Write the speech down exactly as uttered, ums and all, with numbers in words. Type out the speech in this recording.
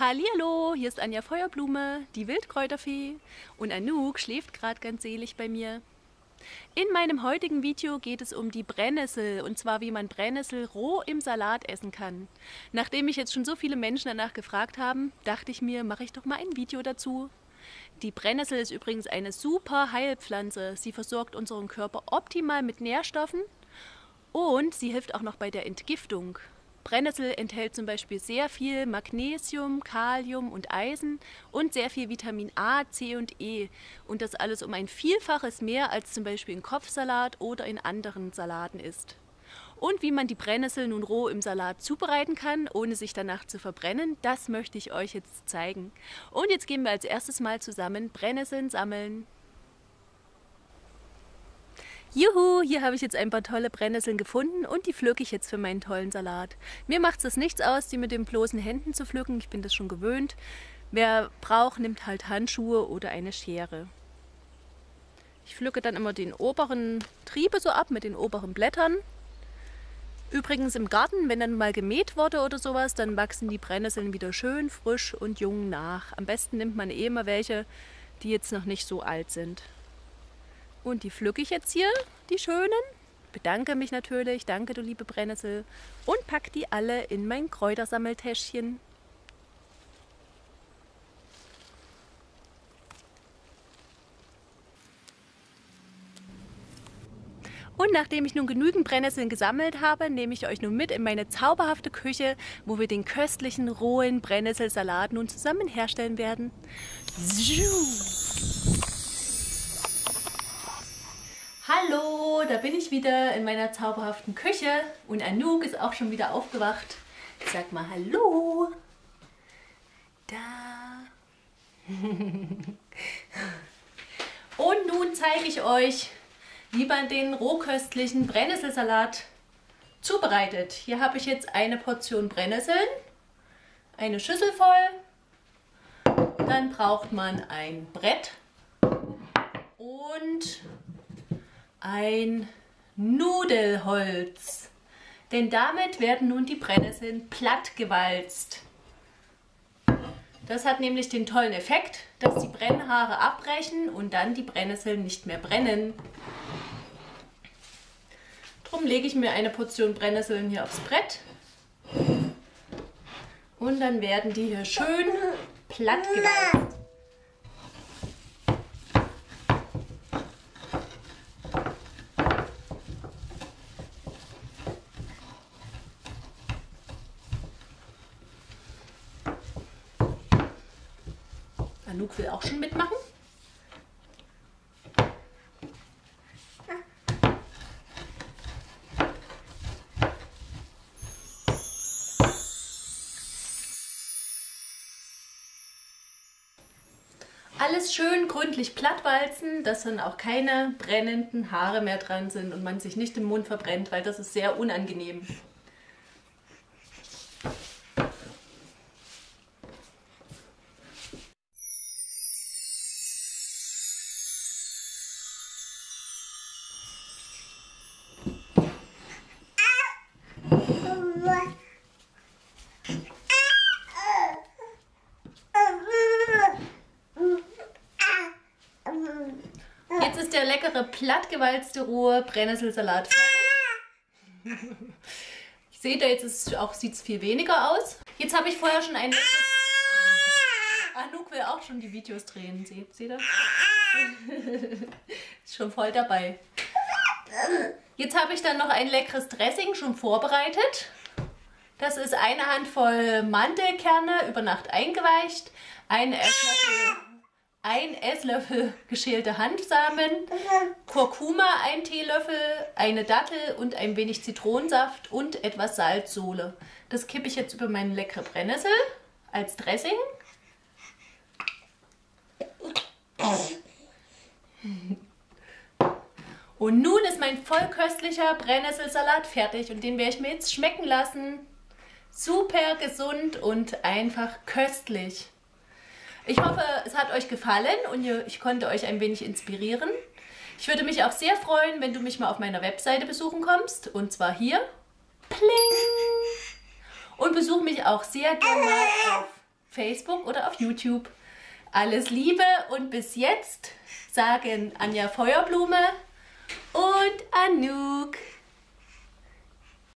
Hallihallo, hier ist Anja Feuerblume, die Wildkräuterfee, und Anouk schläft gerade ganz selig bei mir. In meinem heutigen Video geht es um die Brennnessel, und zwar wie man Brennnessel roh im Salat essen kann. Nachdem mich jetzt schon so viele Menschen danach gefragt haben, dachte ich mir, mache ich doch mal ein Video dazu. Die Brennnessel ist übrigens eine super Heilpflanze. Sie versorgt unseren Körper optimal mit Nährstoffen und sie hilft auch noch bei der Entgiftung. Brennnessel enthält zum Beispiel sehr viel Magnesium, Kalium und Eisen und sehr viel Vitamin A, C und E. Und das alles um ein Vielfaches mehr als zum Beispiel in Kopfsalat oder in anderen Salaten ist. Und wie man die Brennnessel nun roh im Salat zubereiten kann, ohne sich danach zu verbrennen, das möchte ich euch jetzt zeigen. Und jetzt gehen wir als erstes mal zusammen Brennnesseln sammeln. Juhu, hier habe ich jetzt ein paar tolle Brennnesseln gefunden und die pflücke ich jetzt für meinen tollen Salat. Mir macht es nichts aus, die mit den bloßen Händen zu pflücken, ich bin das schon gewöhnt. Wer braucht, nimmt halt Handschuhe oder eine Schere. Ich pflücke dann immer den oberen Triebe so ab mit den oberen Blättern. Übrigens im Garten, wenn dann mal gemäht wurde oder sowas, dann wachsen die Brennnesseln wieder schön frisch und jung nach. Am besten nimmt man eh immer welche, die jetzt noch nicht so alt sind. Und die pflücke ich jetzt hier, die schönen. Bedanke mich natürlich, danke du liebe Brennnessel. Und pack die alle in mein Kräutersammeltäschchen. Und nachdem ich nun genügend Brennnesseln gesammelt habe, nehme ich euch nun mit in meine zauberhafte Küche, wo wir den köstlichen, rohen Brennnesselsalat nun zusammen herstellen werden. Hallo, da bin ich wieder in meiner zauberhaften Küche und Anouk ist auch schon wieder aufgewacht. Ich sag mal hallo. Da. Und nun zeige ich euch, wie man den rohköstlichen Brennnesselsalat zubereitet. Hier habe ich jetzt eine Portion Brennnesseln, eine Schüssel voll. Dann braucht man ein Brett und ein Nudelholz, denn damit werden nun die Brennnesseln plattgewalzt. Das hat nämlich den tollen Effekt, dass die Brennhaare abbrechen und dann die Brennnesseln nicht mehr brennen. Drum lege ich mir eine Portion Brennnesseln hier aufs Brett und dann werden die hier schön plattgewalzt. Anouk will auch schon mitmachen. Alles schön gründlich plattwalzen, dass dann auch keine brennenden Haare mehr dran sind und man sich nicht im Mund verbrennt, weil das ist sehr unangenehm. Jetzt ist der leckere, plattgewalzte, rohe Brennnesselsalat fertig. Seht ihr, jetzt ist, auch sieht es viel weniger aus. Jetzt habe ich vorher schon ein... Anouk will auch schon die Videos drehen. Seht, seht ihr? Ist schon voll dabei. Jetzt habe ich dann noch ein leckeres Dressing schon vorbereitet. Das ist eine Handvoll Mandelkerne über Nacht eingeweicht, ein Esslöffel... Ein Esslöffel geschälte Hanfsamen, Kurkuma ein Teelöffel, eine Dattel und ein wenig Zitronensaft und etwas Salzsohle. Das kippe ich jetzt über meine leckere Brennnessel als Dressing. Und nun ist mein vollköstlicher Brennnesselsalat fertig und den werde ich mir jetzt schmecken lassen. Super gesund und einfach köstlich. Ich hoffe, es hat euch gefallen und ich konnte euch ein wenig inspirieren. Ich würde mich auch sehr freuen, wenn du mich mal auf meiner Webseite besuchen kommst. Und zwar hier. Pling! Und besuch mich auch sehr gerne mal auf Facebook oder auf YouTube. Alles Liebe und bis jetzt sagen Anja Feuerblume und Anouk.